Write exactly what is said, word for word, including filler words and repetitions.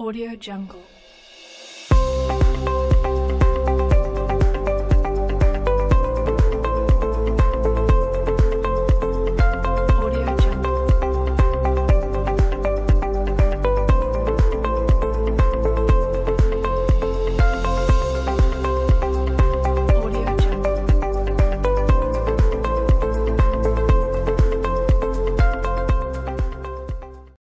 Audio Jungle.